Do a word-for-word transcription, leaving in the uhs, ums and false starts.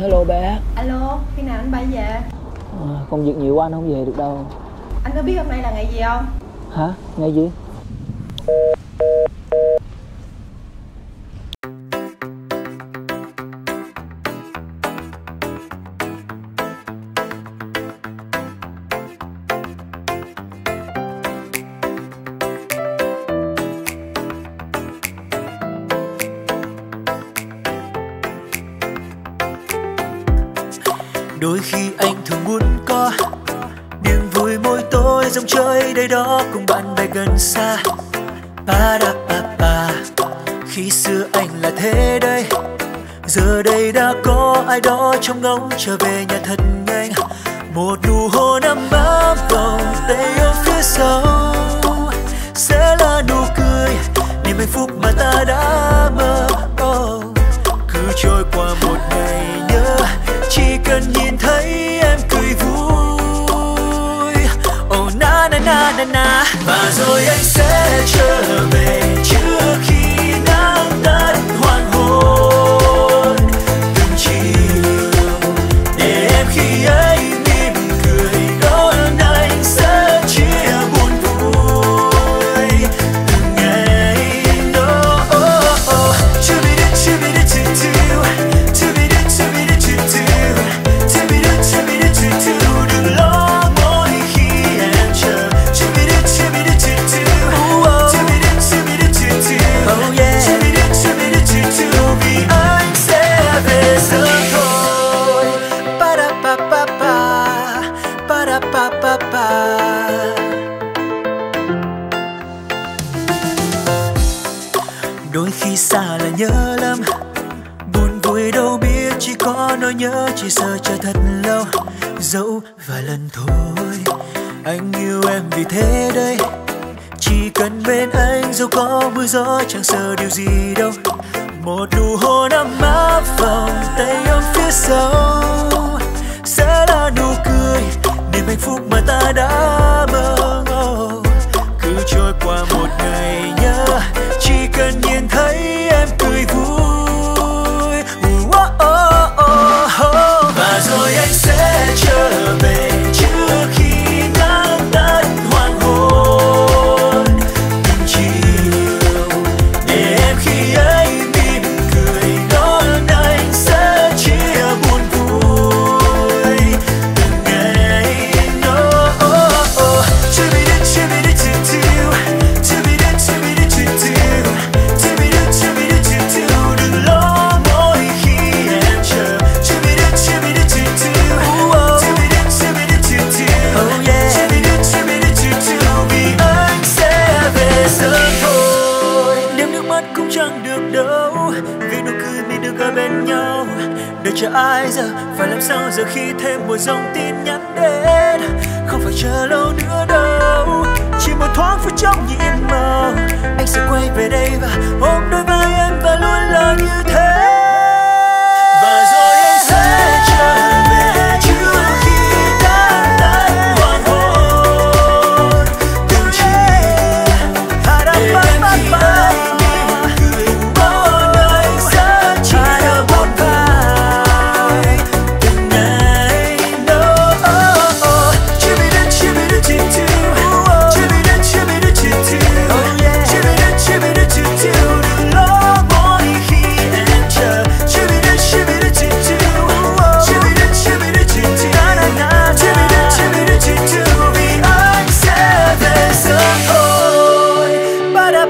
Hello bé. Alo, khi nào anh bay về? À, công việc nhiều quá anh không về được đâu. Anh có biết hôm nay là ngày gì không? Hả? Ngày gì? Đôi khi anh thường muốn có niềm vui mỗi tối, dòng chơi đây đó cùng bạn bè gần xa. Pa da pa pa, khi xưa anh là thế đây, giờ đây đã có ai đó trong ngóng trở về nhà thật nhanh. Một nụ hôn ấm áp vòng tay ở phía sau sẽ là nụ cười niềm hạnh phúc mà ta đã mơ. Oh, cứ trôi qua một ngày nhớ. Chỉ cần nhìn thấy em cười vui, oh na na na na na. Và rồi anh sẽ trở về trước khi nắng tắt hoàng hôn. Từng chiều để em khi ấy mỉm cười đón anh sẽ chia buồn vui từng ngày đó. Oh oh, to be there, to be there to do, to be there, to be there to do. Đôi khi xa là nhớ lắm, buồn vui đâu biết, chỉ có nỗi nhớ chỉ sợ chờ thật lâu. Dẫu vài lần thôi anh yêu em vì thế đây, chỉ cần bên anh dẫu có mưa gió chẳng sợ điều gì đâu. Một nụ hôn ấm áp vòng tay ôm phía sau sẽ là nụ cười niềm hạnh phúc mà ta đã mơ. Oh, cứ trôi qua một ngày nhớ, chỉ cần nhìn thấy em cười vui. Oh, oh, oh, oh. Và rồi anh sẽ trở về trước khi nắng tắt hoàng hôn. Từng chiều để em khi ấy mỉm cười đón anh sẽ chia buồn vui từng ngày đó. Oh, oh, oh. To be there, to be there to do, to be there, to be there to do, to be there, to be there to do. Đừng lo mỗi khi em chờ. To be there, to be there to do, to be there, to be there to do, to be there, to be there to do. Vì anh sẽ về giờ thôi, đêm nước mắt cũng chẳng được đâu, vì nụ cười mình được ở bên nhau. Đợi chờ ai giờ, phải làm sao giờ khi thêm một dòng tin nhắn đến, không phải chờ lâu nữa đâu, chỉ một thoáng phút trong nhịp.